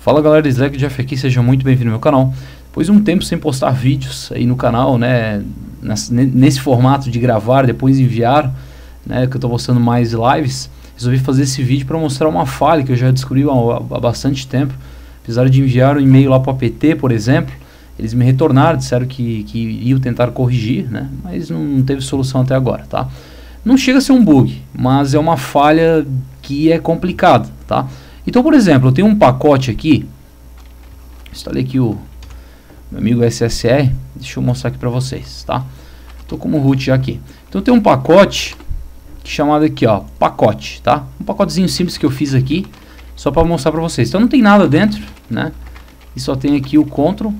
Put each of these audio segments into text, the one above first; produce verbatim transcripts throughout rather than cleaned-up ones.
Fala galera, Slackjeff aqui, seja muito bem-vindo ao meu canal. Depois de um tempo sem postar vídeos aí no canal, né, nesse, nesse formato de gravar, depois enviar, né, que eu estou postando mais lives, resolvi fazer esse vídeo para mostrar uma falha que eu já descobri há, há bastante tempo. Apesar de enviar um e-mail lá para o A P T, por exemplo, eles me retornaram, disseram que, que iam tentar corrigir, né, mas não teve solução até agora, tá? Não chega a ser um bug, mas é uma falha que é complicada, tá? Então, por exemplo, eu tenho um pacote aqui, instalei aqui o meu amigo S S R, deixa eu mostrar aqui para vocês, tá? Estou como root já aqui. Então, eu tenho um pacote chamado aqui, ó, pacote, tá? Um pacotezinho simples que eu fiz aqui, só para mostrar para vocês. Então, não tem nada dentro, né? E só tem aqui o control,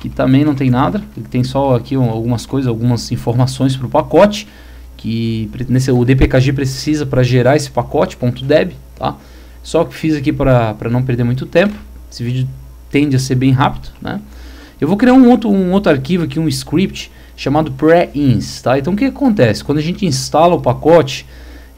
que também não tem nada, tem só aqui algumas coisas, algumas informações para o pacote, que nesse, o dpkg precisa para gerar esse pacote, .deb, tá? Só que fiz aqui para não perder muito tempo. Esse vídeo tende a ser bem rápido, né? Eu vou criar um outro, um outro arquivo aqui, um script chamado pre-inst, tá? Então o que acontece? Quando a gente instala o pacote,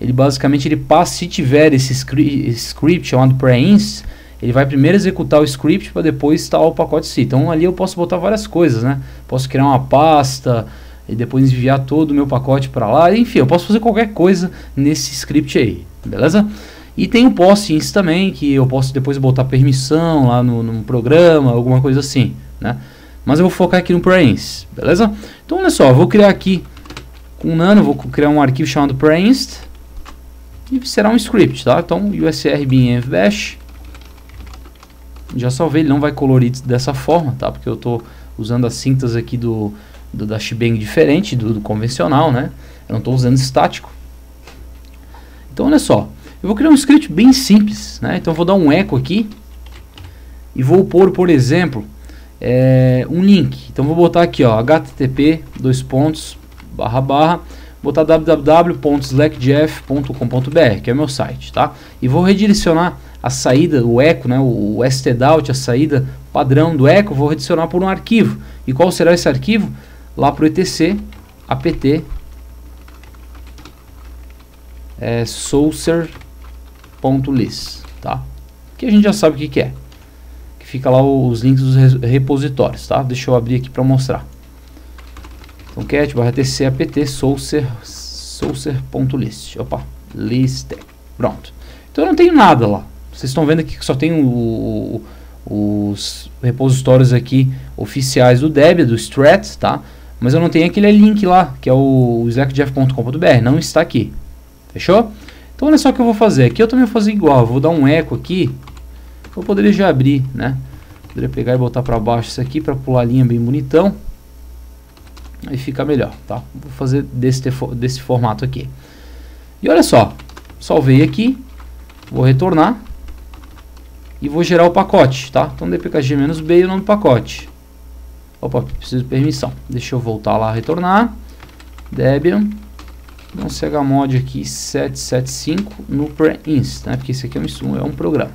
ele basicamente ele passa, se tiver esse script, esse script chamado pre-inst, ele vai primeiro executar o script para depois instalar o pacote em si. Então ali eu posso botar várias coisas, né? Posso criar uma pasta e depois enviar todo o meu pacote para lá. Enfim, eu posso fazer qualquer coisa nesse script aí, beleza? E tem o post-inst também, que eu posso depois botar permissão lá no, no programa, alguma coisa assim, né? Mas eu vou focar aqui no pre-inst, beleza? Então olha só, eu vou criar aqui com nano, vou criar um arquivo chamado pre-inst e será um script, tá? Então usr bin env bash, já salvei, ele não vai colorir dessa forma, tá? Porque eu estou usando as cintas aqui do, do dashbang diferente, do, do convencional, né? Eu não estou usando estático. Então olha só, eu vou criar um script bem simples, né? Então eu vou dar um echo aqui e vou pôr, por exemplo, é, um link. Então eu vou botar aqui, ó, http dois pontos barra barra, botar w w w ponto slackjeff ponto com ponto b r, que é o meu site, tá? E vou redirecionar a saída, o echo, né? O stdout, a saída padrão do echo, vou redirecionar por um arquivo. E qual será esse arquivo? Lá para o etc apt é, sourcer .lis, tá? Que a gente já sabe o que, que é, que fica lá os links dos repositórios, tá? Deixa eu abrir aqui para mostrar. Então cat barra tc apt sourcer sourcer.list, opa, list, pronto. Então eu não tenho nada lá, vocês estão vendo aqui que só tem o, os repositórios aqui oficiais do Debian, do Strat, tá? Mas eu não tenho aquele link lá, que é o slackjeff ponto com ponto b r, não está aqui, fechou? Então olha só o que eu vou fazer, aqui eu também vou fazer igual, eu vou dar um echo aqui, eu poderia já abrir, né? Poderia pegar e botar para baixo isso aqui para pular a linha bem bonitão, aí fica melhor, tá? Vou fazer desse, desse formato aqui. E olha só, salvei aqui, vou retornar e vou gerar o pacote, tá? Então dpkg-b é o nome do pacote. Opa, preciso de permissão, deixa eu voltar lá, retornar, Debian. Então chmod aqui sete sete cinco no pre-inst, né? Porque isso aqui é um, é um programa.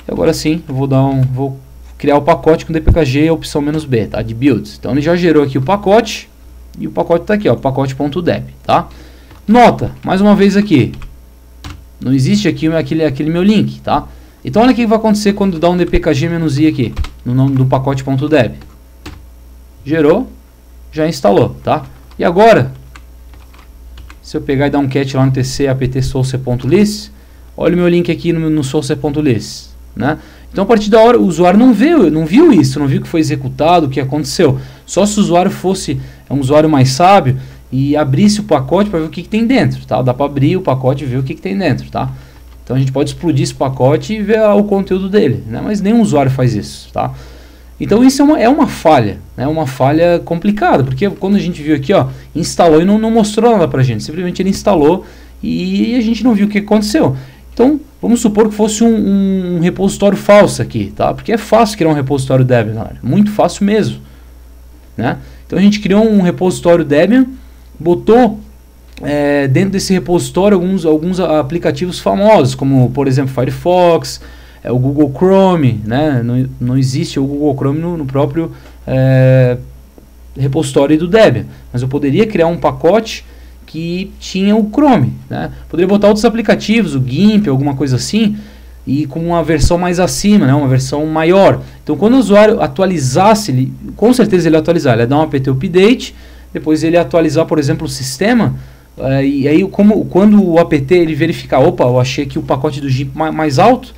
E agora sim, eu vou dar um, vou criar o pacote com dpkg opção "-b", tá? De builds. Então ele já gerou aqui o pacote e o pacote está aqui, ó, pacote.deb, tá? Nota, mais uma vez aqui, não existe aqui aquele aquele meu link, tá? Então olha o que vai acontecer quando dá um dpkg-i aqui no nome do pacote.deb. Gerou, já instalou, tá? E agora, se eu pegar e dar um cat lá no tc apt source.list, olha o meu link aqui no, no source.list, né? Então a partir da hora o usuário não viu, não viu isso, não viu que foi executado, o que aconteceu. Só se o usuário fosse um usuário mais sábio e abrisse o pacote para ver o que, que tem dentro, tá? Dá para abrir o pacote e ver o que, que tem dentro, tá? Então a gente pode explodir esse pacote e ver o conteúdo dele, né? Mas nenhum usuário faz isso, tá? Então isso é uma, é uma falha, né? Uma falha complicada, porque quando a gente viu aqui, ó, instalou e não, não mostrou nada pra gente, simplesmente ele instalou e a gente não viu o que aconteceu. Então vamos supor que fosse um, um repositório falso aqui, tá? Porque é fácil criar um repositório Debian, galera, muito fácil mesmo, né? Então a gente criou um repositório Debian, botou é, dentro desse repositório alguns, alguns aplicativos famosos, como por exemplo Firefox, é o Google Chrome, né? Não, não existe o Google Chrome no, no próprio é, repositório do Debian, mas eu poderia criar um pacote que tinha o Chrome, né? Poderia botar outros aplicativos, o GIMP, alguma coisa assim, e com uma versão mais acima, né, uma versão maior. Então quando o usuário atualizasse, ele, com certeza ele atualizar, ele dá um apt update, depois ele atualizar, por exemplo, o sistema, uh, e aí como, quando o apt ele verificar, opa, eu achei que o pacote do GIMP mais, mais alto,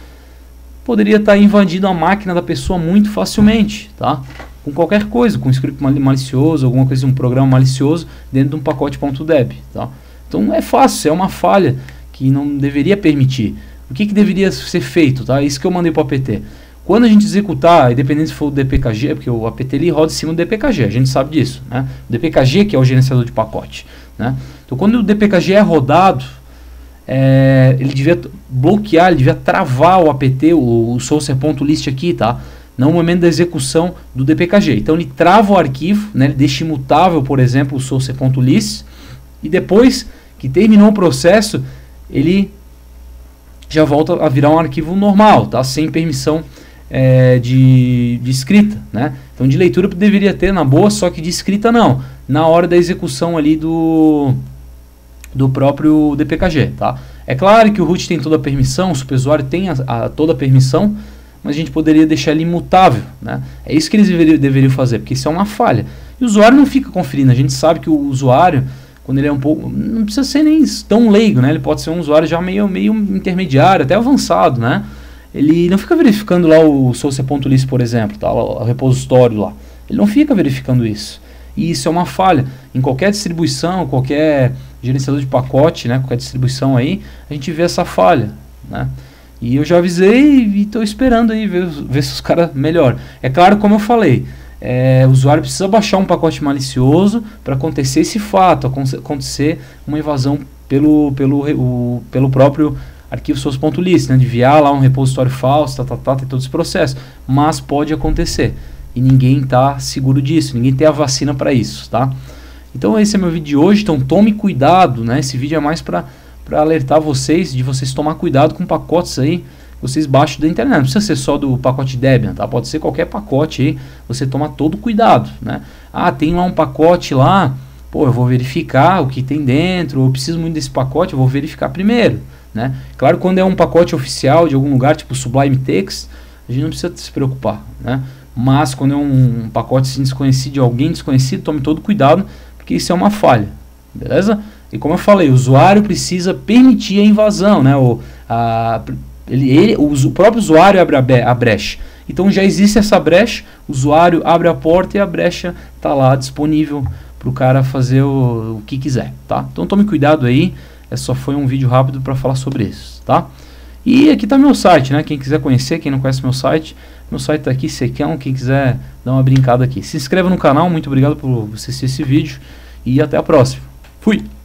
poderia estar invadindo a máquina da pessoa muito facilmente, tá? Com qualquer coisa, com um script malicioso, alguma coisa, um programa malicioso dentro de um pacote.deb, tá? Então é fácil, é uma falha que não deveria permitir. O que, que deveria ser feito, tá? Isso que eu mandei para o apt. Quando a gente executar, independente se for o dpkg, porque o apt ele roda em cima do dpkg, a gente sabe disso, né? O dpkg que é o gerenciador de pacote, né? Então quando o dpkg é rodado, é, ele devia bloquear, ele devia travar o apt, o, o source.list aqui, tá? No momento da execução do dpkg. Então ele trava o arquivo, né? Ele deixa imutável, por exemplo, o source.list, e depois que terminou o processo, ele já volta a virar um arquivo normal, tá? Sem permissão é, de, de escrita, né? Então de leitura deveria ter na boa, só que de escrita não, na hora da execução ali do, do próprio dpkg, tá? É claro que o root tem toda a permissão, o superusuário tem a, a, toda a permissão, mas a gente poderia deixar ele imutável, né? É isso que eles deveriam, deveriam fazer, porque isso é uma falha. E o usuário não fica conferindo, a gente sabe que o usuário, quando ele é um pouco, não precisa ser nem tão leigo, né? Ele pode ser um usuário já meio, meio intermediário, até avançado, né? Ele não fica verificando lá o source.list, por exemplo, tá? O repositório lá. Ele não fica verificando isso. E isso é uma falha. Em qualquer distribuição, qualquer gerenciador de pacote, né? Qualquer distribuição aí, a gente vê essa falha, né? E eu já avisei e estou esperando aí ver, ver se os caras melhoram. É claro, como eu falei, é, o usuário precisa baixar um pacote malicioso para acontecer esse fato, acontecer uma invasão pelo, pelo, o, pelo próprio arquivo source.list, né? De enviar lá um repositório falso, tá, tá, tá, tem todo esse processo. Mas pode acontecer e ninguém está seguro disso, ninguém tem a vacina para isso, tá? Então esse é meu vídeo de hoje, então tome cuidado, né? Esse vídeo é mais para... para alertar vocês, de vocês tomar cuidado com pacotes aí, vocês baixam da internet, não precisa ser só do pacote Debian, tá? Pode ser qualquer pacote aí, você toma todo cuidado, né? Ah, tem lá um pacote lá, pô, eu vou verificar o que tem dentro, eu preciso muito desse pacote, eu vou verificar primeiro, né? Claro, quando é um pacote oficial de algum lugar, tipo Sublime Text, a gente não precisa se preocupar, né? Mas quando é um pacote assim, desconhecido, de alguém desconhecido, tome todo cuidado, porque isso é uma falha, beleza? E como eu falei, o usuário precisa permitir a invasão, né? O, a, ele, ele, o, o próprio usuário abre a, a brecha. Então já existe essa brecha, o usuário abre a porta e a brecha está lá disponível para o cara fazer o, o que quiser, tá? Então tome cuidado aí, é, só foi um vídeo rápido para falar sobre isso, tá? E aqui está meu site, né? Quem quiser conhecer, quem não conhece meu site, meu site está aqui, secão, quem quiser dar uma brincada aqui. Se inscreva no canal, muito obrigado por assistir esse vídeo e até a próxima. Fui!